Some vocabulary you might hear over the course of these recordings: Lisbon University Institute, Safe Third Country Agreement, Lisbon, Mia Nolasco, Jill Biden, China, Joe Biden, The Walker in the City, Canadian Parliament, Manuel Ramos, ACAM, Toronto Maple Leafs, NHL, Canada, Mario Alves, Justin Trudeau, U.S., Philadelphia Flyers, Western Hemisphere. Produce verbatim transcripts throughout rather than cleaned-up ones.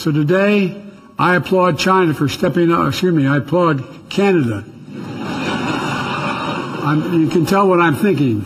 So today, I applaud China for stepping up. Excuse me, I applaud Canada. I'm, you can tell what I'm thinking.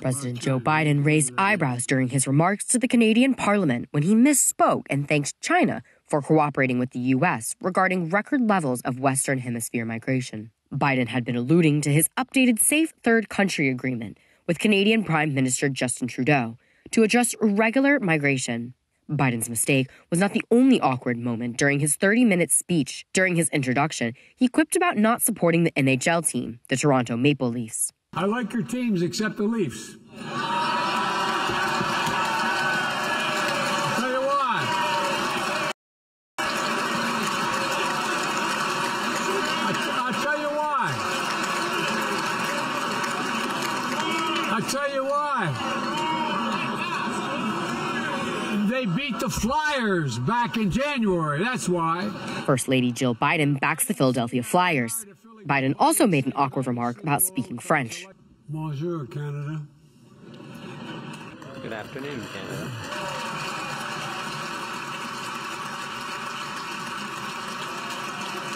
President Joe Biden raised eyebrows during his remarks to the Canadian Parliament when he misspoke and thanked China for cooperating with the U S regarding record levels of Western Hemisphere migration. Biden had been alluding to his updated Safe Third Country Agreement with Canadian Prime Minister Justin Trudeau to address irregular migration. Biden's mistake was not the only awkward moment during his thirty-minute speech. During his introduction, he quipped about not supporting the N H L team, the Toronto Maple Leafs. I like your teams except the Leafs. I'll tell you why. I'll, I'll tell you why. I'll tell you why. They beat the Flyers back in January. That's why. First Lady Jill Biden backs the Philadelphia Flyers. Biden also made an awkward remark about speaking French. Bonjour, Canada. Good afternoon, Canada.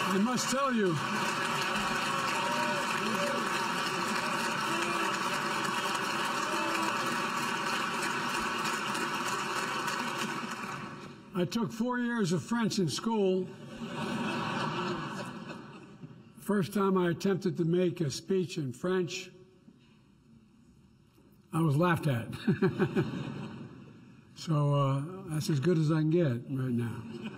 I must tell you, I took four years of French in school. First time I attempted to make a speech in French, I was laughed at. So uh, that's as good as I can get right now.